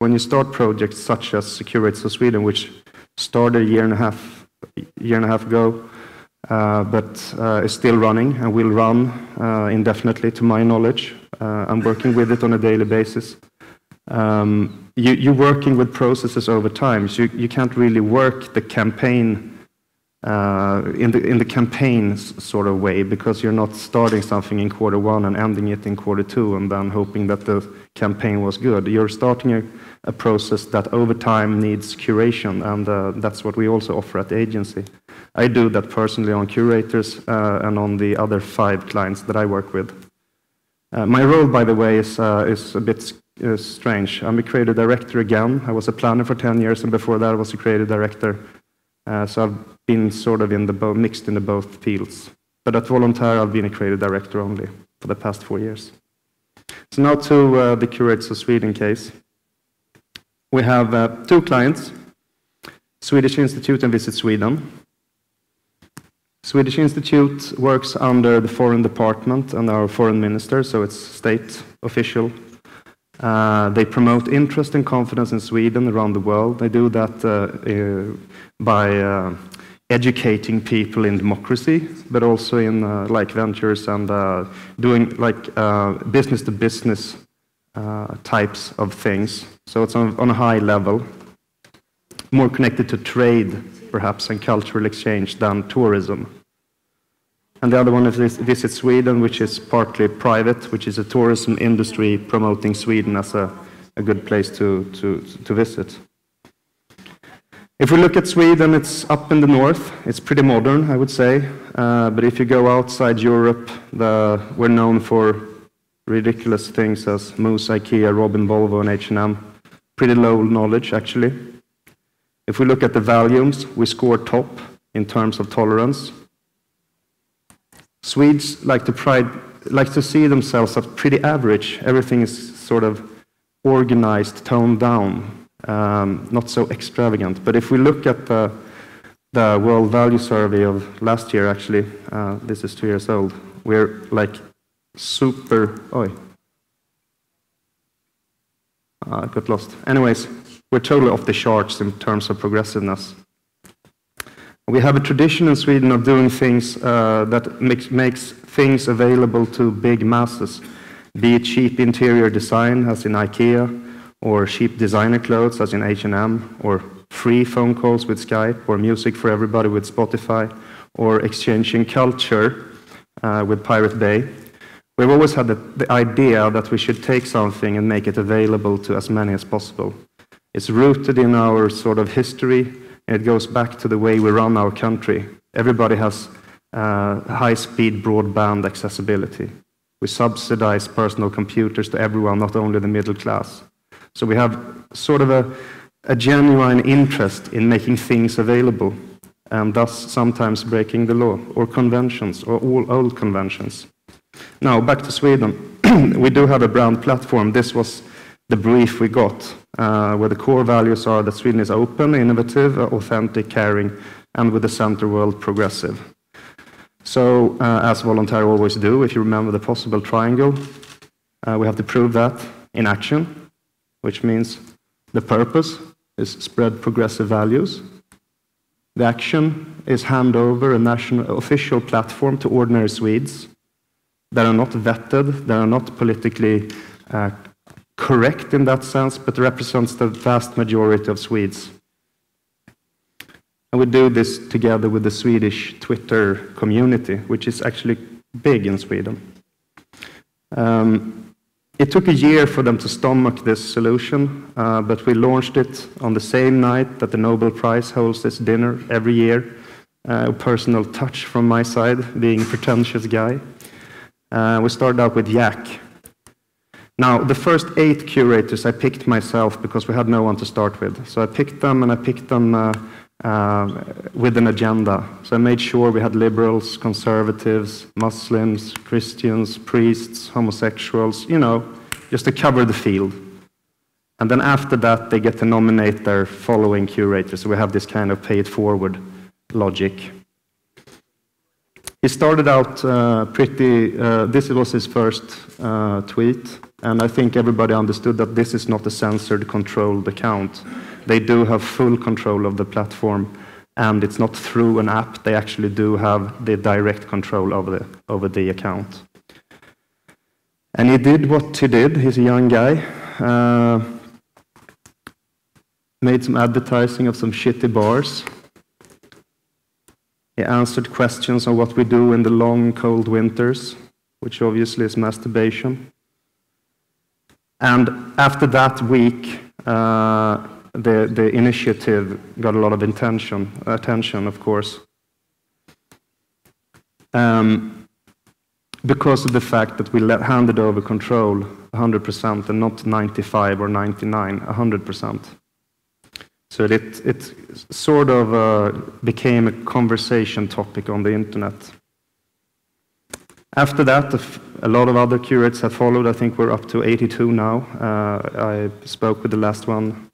When you start projects such as Curators of Sweden, which started a year and a half ago, but is still running and will run indefinitely, to my knowledge. I'm working with it on a daily basis. You're working with processes over time, so you can't really work the campaign in the campaign sort of way, because you're not starting something in quarter one and ending it in quarter two and then hoping that the campaign was good. You're starting a process that over time needs curation, and that's what we also offer at the agency. I do that personally on Curators and on the other 5 clients that I work with. My role, by the way, is a bit strange. I'm a creative director again. I was a planner for 10 years, and before that I was a creative director. So I've been sort of mixed in the both fields. But at Volontaire, I've been a creative director only for the past 4 years. So now to the Curators of Sweden case. We have 2 clients, Swedish Institute and Visit Sweden. Swedish Institute works under the Foreign Department and our Foreign Minister, so it's state official. They promote interest and confidence in Sweden around the world. They do that by educating people in democracy, but also in like ventures and doing like business-to-business types of things. So it's on a high level, more connected to trade perhaps and cultural exchange than tourism. And the other one is Visit Sweden, which is partly private, which is a tourism industry promoting Sweden as a good place to visit. If we look at Sweden, it's up in the north. It's pretty modern, I would say. But if you go outside Europe, we're known for ridiculous things as Moose, IKEA, Robin, Volvo, and H&M. Pretty low knowledge, actually. If we look at the values, we score top in terms of tolerance. Swedes like to see themselves as pretty average. Everything is sort of organized, toned down, not so extravagant. But if we look at the World Value Survey of last year, actually, this is 2 years old, we're like super... I got lost. Anyways, we're totally off the charts in terms of progressiveness. We have a tradition in Sweden of doing things that makes things available to big masses, be it cheap interior design, as in IKEA, or cheap designer clothes, as in H&M, or free phone calls with Skype, or music for everybody with Spotify, or exchanging culture with Pirate Bay. We've always had the idea that we should take something and make it available to as many as possible. It's rooted in our sort of history. It goes back to the way we run our country. Everybody has high-speed broadband accessibility. We subsidize personal computers to everyone, not only the middle class. So we have sort of a genuine interest in making things available, and thus sometimes breaking the law, or conventions, or all old conventions. Now, back to Sweden. We do have a brand platform. This was the brief we got, where the core values are that Sweden is open, innovative, authentic, caring, and with the center world progressive. So, as Volontaire always do, if you remember the possible triangle, we have to prove that in action, which means the purpose is spread progressive values. The action is hand over a national official platform to ordinary Swedes that are not vetted, that are not politically correct in that sense, but represents the vast majority of Swedes. And we do this together with the Swedish Twitter community, which is actually big in Sweden. It took a year for them to stomach this solution, but we launched it on the same night that the Nobel Prize holds its dinner every year. A personal touch from my side, being a pretentious guy. We started out with Yak. Now, the first 8 curators I picked myself because we had no one to start with. So I picked them, and I picked them with an agenda. So I made sure we had liberals, conservatives, Muslims, Christians, priests, homosexuals, you know, just to cover the field. And then after that, they get to nominate their following curators. So we have this kind of pay it forward logic. He started out this was his first tweet, and I think everybody understood that this is not a censored, controlled account. They do have full control of the platform, and it's not through an app. They actually do have the direct control over the account. And he did what he did. He's a young guy. Made some advertising of some shitty bars. He answered questions on what we do in the long, cold winters, which obviously is masturbation. And after that week, the initiative got a lot of attention, of course, because of the fact that we handed over control 100% and not 95 or 99, 100%. So it sort of became a conversation topic on the internet. After that, a lot of other curates have followed. I think we're up to 82 now. I spoke with the last one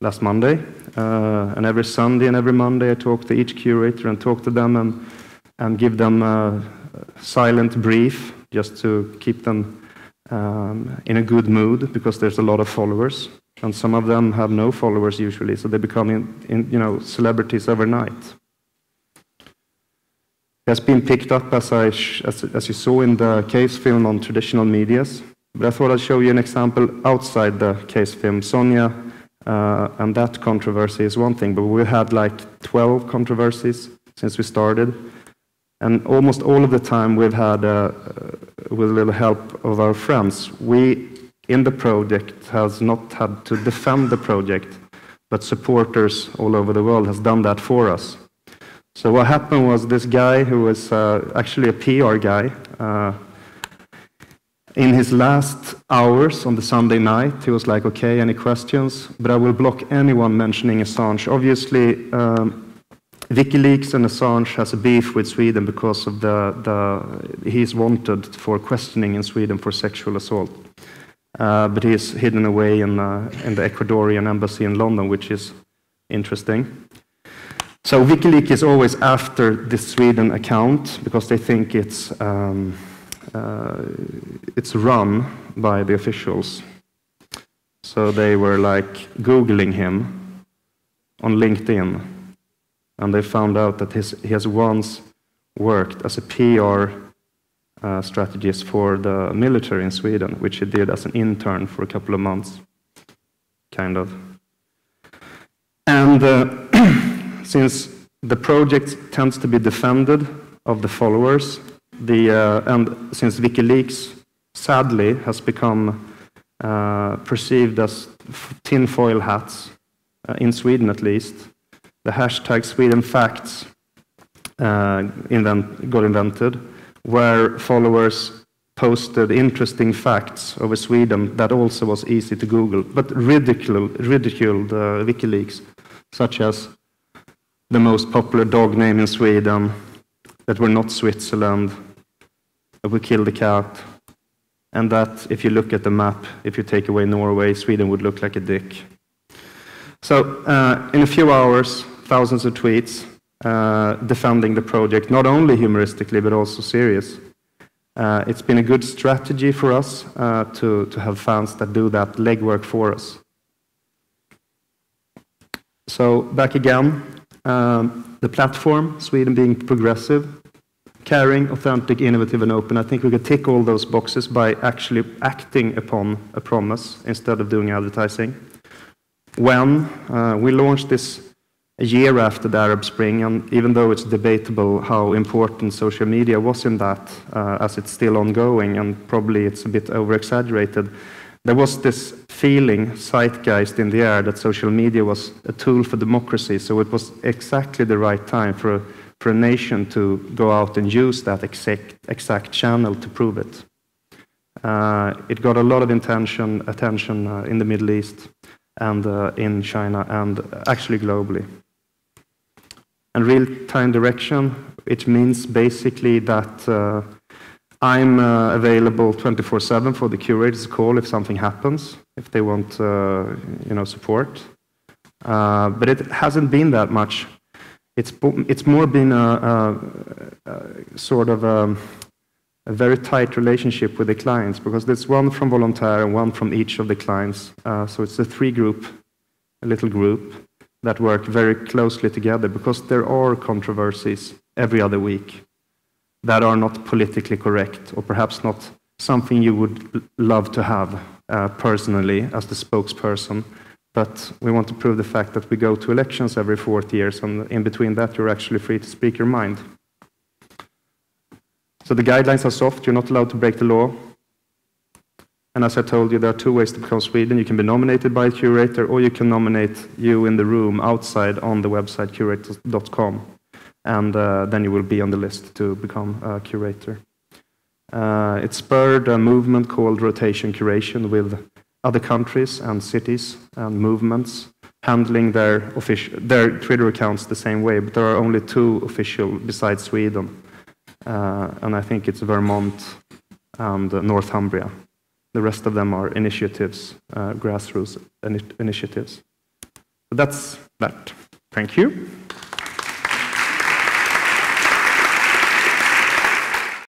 last Monday. And every Sunday and every Monday I talk to each curator and talk to them and give them a silent brief just to keep them in a good mood, because there's a lot of followers. And some of them have no followers usually, so they become celebrities overnight. It has been picked up, as you saw in the case film, on traditional medias. But I thought I'd show you an example outside the case film. Sonia and that controversy is one thing, but we had like 12 controversies since we started. And almost all of the time we've had, with a little help of our friends, we in the project has not had to defend the project, but supporters all over the world has done that for us. So what happened was, this guy who was actually a PR guy, in his last hours on the Sunday night, he was like, okay, any questions? But I will block anyone mentioning Assange. Obviously, WikiLeaks and Assange has a beef with Sweden because of he's wanted for questioning in Sweden for sexual assault. But he is hidden away in the Ecuadorian embassy in London, which is interesting. So WikiLeaks is always after the Sweden account, because they think it's run by the officials. So they were like Googling him on LinkedIn, and they found out that he has once worked as a PR strategist for the military in Sweden, which he did as an intern for a couple of months, kind of. And since the project tends to be defended of the followers, and since WikiLeaks sadly has become perceived as tinfoil hats, in Sweden at least, the hashtag SwedenFacts got invented, where followers posted interesting facts over Sweden that also was easy to Google, but ridiculed WikiLeaks, such as the most popular dog name in Sweden, that we're not Switzerland, that we killed the cat, and that if you look at the map, if you take away Norway, Sweden would look like a dick. So in a few hours, thousands of tweets, defending the project, not only humoristically, but also serious. It's been a good strategy for us to have fans that do that legwork for us. So back again, the platform, Sweden being progressive, caring, authentic, innovative and open. I think we could tick all those boxes by actually acting upon a promise instead of doing advertising. When we launched this a year after the Arab Spring, and even though it's debatable how important social media was in that, as it's still ongoing, and probably it's a bit over-exaggerated, there was this feeling, zeitgeist in the air, that social media was a tool for democracy, so it was exactly the right time for a nation to go out and use that exact channel to prove it. It got a lot of attention in the Middle East, and in China, and actually globally. And real-time direction, it means basically that I'm available 24/7 for the curators' call if something happens, if they want support. But it hasn't been that much. It's more been a sort of a very tight relationship with the clients, because there's one from Volontaire and one from each of the clients. So it's a little group that work very closely together, because there are controversies every other week that are not politically correct, or perhaps not something you would love to have personally as the spokesperson. But we want to prove the fact that we go to elections every 4 years, and in between that you're actually free to speak your mind. So the guidelines are soft, you're not allowed to break the law. And as I told you, there are two ways to become Sweden. You can be nominated by a curator, or you can nominate you in the room outside on the website curator.com. And then you will be on the list to become a curator. It spurred a movement called Rotation Curation, with other countries and cities and movements handling their Twitter accounts the same way, but there are only two official besides Sweden. And I think it's Vermont and Northumbria. The rest of them are initiatives, grassroots initiatives. So that's that. Thank you.